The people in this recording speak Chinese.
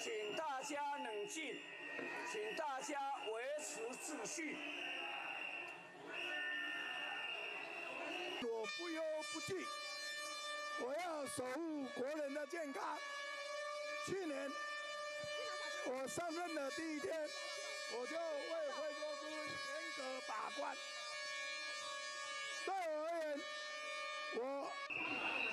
请大家冷静，请大家维持秩序。我不忧不惧，我要守护国人的健康。去年我上任的第一天，我就为回国军严格把关。对我而言，我。